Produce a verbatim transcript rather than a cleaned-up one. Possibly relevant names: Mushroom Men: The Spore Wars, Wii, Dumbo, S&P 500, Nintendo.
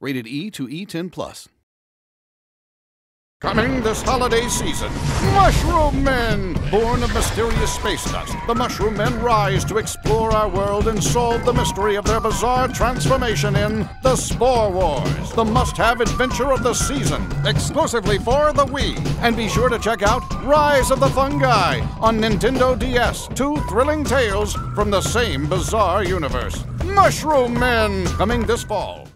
Rated E to E ten plus. Coming this holiday season, Mushroom Men! Born of mysterious space dust, the Mushroom Men rise to explore our world and solve the mystery of their bizarre transformation in The Spore Wars, the must-have adventure of the season, exclusively for the Wii. And be sure to check out Rise of the Fungi on Nintendo D S, two thrilling tales from the same bizarre universe. Mushroom Men! Coming this fall.